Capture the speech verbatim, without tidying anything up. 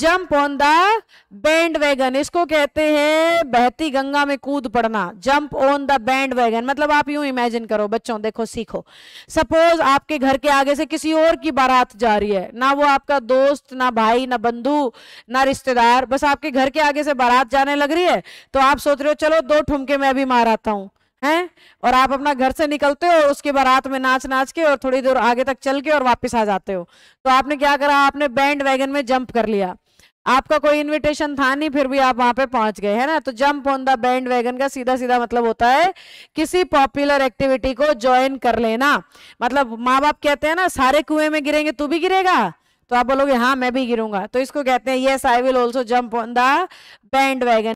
Jump on the bandwagon, इसको कहते हैं बहती गंगा में कूद पड़ना। Jump on the bandwagon मतलब आप यूं इमेजिन करो बच्चों, देखो सीखो, सपोज आपके घर के आगे से किसी और की बारात जा रही है, ना वो आपका दोस्त, ना भाई, ना बंधु, ना रिश्तेदार, बस आपके घर के आगे से बारात जाने लग रही है, तो आप सोच रहे हो चलो दो ठुमके मैं भी मार आता हूँ हैं, और आप अपना घर से निकलते हो उसके बारात में नाच नाच के और थोड़ी दूर आगे तक चल के और वापस आ जाते हो। तो आपने क्या करा, आपने बैंड वैगन में जंप कर लिया, आपका कोई इनविटेशन था नहीं फिर भी आप वहां पे पहुंच गए, है ना। तो jump on the bandwagon का सीधा सीधा मतलब होता है किसी पॉपुलर एक्टिविटी को ज्वाइन कर लेना। मतलब माँ बाप कहते हैं ना सारे कुएं में गिरेंगे तू भी गिरेगा, तो आप बोलोगे हाँ मैं भी गिरूंगा, तो इसको कहते हैं yes I will also jump on the band wagon.